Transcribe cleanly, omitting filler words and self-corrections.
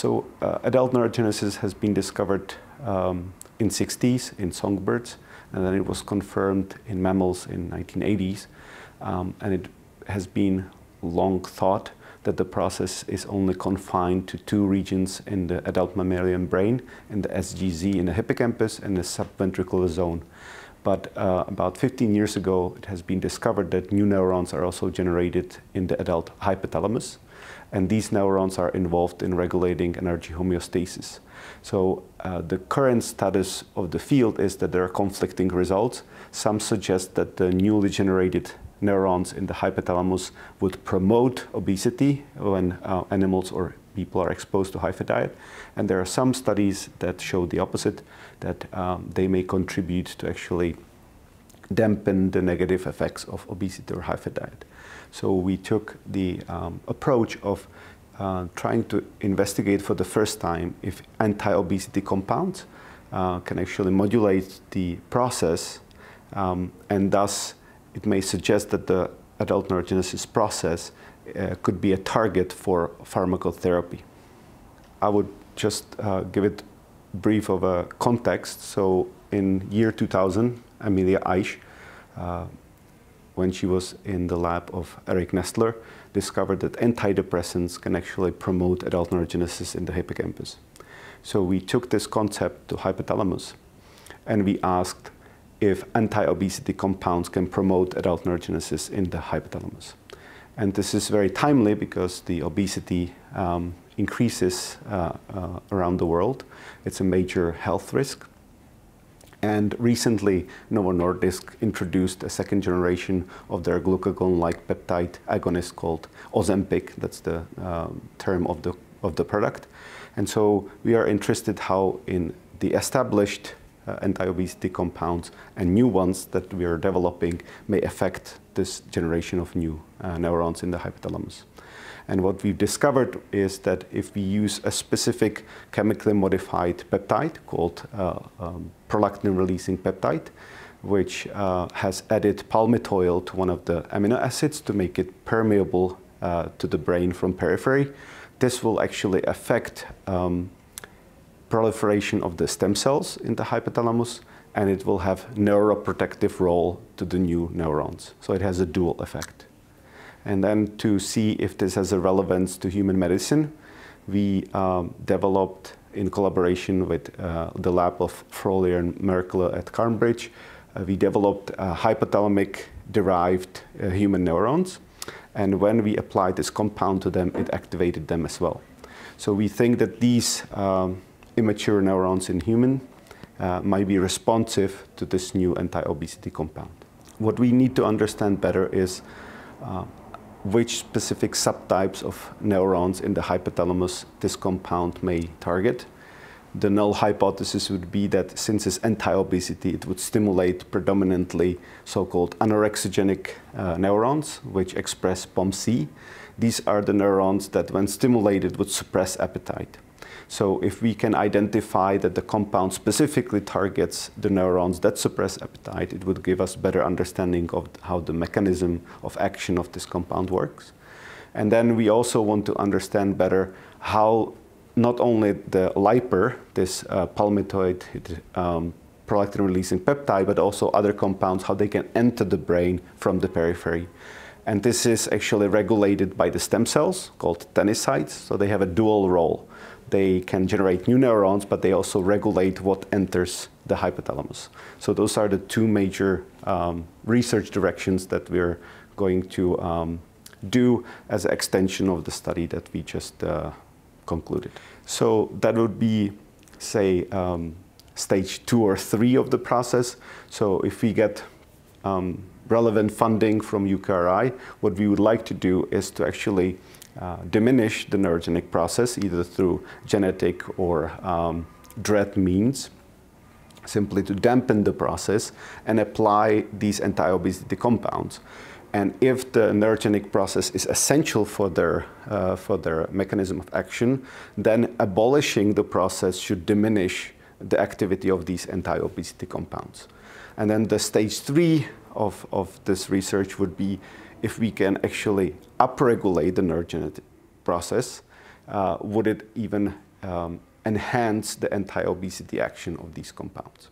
So adult neurogenesis has been discovered in the 60s in songbirds, and then it was confirmed in mammals in the 1980s. And it has been long thought that the process is only confined to two regions in the adult mammalian brain, in the SGZ in the hippocampus and the subventricular zone. But about 15 years ago, it has been discovered that new neurons are also generated in the adult hypothalamus. And these neurons are involved in regulating energy homeostasis. So the current status of the field is that there are conflicting results. Some suggest that the newly generated neurons in the hypothalamus would promote obesity when animals or people are exposed to high fat diet. And there are some studies that show the opposite, that they may contribute to actually dampen the negative effects of obesity or high fat diet. So we took the approach of trying to investigate for the first time if anti-obesity compounds can actually modulate the process, and thus it may suggest that the adult neurogenesis process could be a target for pharmacotherapy. I would just give it brief of a context. So in year 2000, Amelia Eisch, when she was in the lab of Eric Nestler, discovered that antidepressants can actually promote adult neurogenesis in the hippocampus. So we took this concept to hypothalamus, and we asked if anti-obesity compounds can promote adult neurogenesis in the hypothalamus. And this is very timely because the obesity increases around the world. It's a major health risk. And recently, Novo Nordisk introduced a second generation of their glucagon-like peptide agonist called Ozempic. That's the term of the product. And so we are interested how in the established anti-obesity compounds and new ones that we are developing may affect this generation of new neurons in the hypothalamus. And what we've discovered is that if we use a specific chemically modified peptide called prolactin-releasing peptide, which has added palmitoyl to one of the amino acids to make it permeable to the brain from periphery, this will actually affect proliferation of the stem cells in the hypothalamus, and it will have neuroprotective role to the new neurons. So it has a dual effect. And then to see if this has a relevance to human medicine, we developed, in collaboration with the lab of Frolier and Merkler at Cambridge, we developed hypothalamic-derived human neurons. And when we applied this compound to them, it activated them as well. So we think that these immature neurons in human might be responsive to this new anti-obesity compound. What we need to understand better is which specific subtypes of neurons in the hypothalamus this compound may target. The null hypothesis would be that since it's anti-obesity, it would stimulate predominantly so-called anorexigenic neurons, which express POMC. These are the neurons that, when stimulated, would suppress appetite. So if we can identify that the compound specifically targets the neurons that suppress appetite, it would give us better understanding of how the mechanism of action of this compound works. And then we also want to understand better how not only the LIPR, this palmitoid prolactin-releasing peptide, but also other compounds, how they can enter the brain from the periphery. And this is actually regulated by the stem cells, called tennisites, so they have a dual role. They can generate new neurons, but they also regulate what enters the hypothalamus. So those are the two major research directions that we're going to do as an extension of the study that we just concluded. So that would be, say, stage 2 or 3 of the process. So if we get relevant funding from UKRI, what we would like to do is to actually diminish the neurogenic process, either through genetic or DRED means, simply to dampen the process and apply these anti-obesity compounds. And if the neurogenic process is essential for their mechanism of action, then abolishing the process should diminish the activity of these anti-obesity compounds. And then the stage 3 of this research would be if we can actually upregulate the neurogenic process, would it even enhance the anti-obesity action of these compounds.